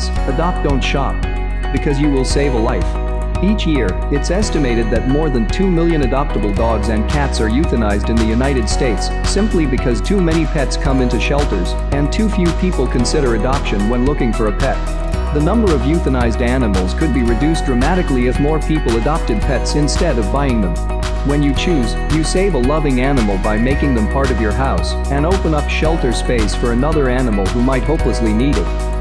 Kids, adopt, don't shop. Because you will save a life. Each year, it's estimated that more than 2 million adoptable dogs and cats are euthanized in the United States, simply because too many pets come into shelters, and too few people consider adoption when looking for a pet. The number of euthanized animals could be reduced dramatically if more people adopted pets instead of buying them. When you choose, you save a loving animal by making them part of your house, and open up shelter space for another animal who might hopelessly need it.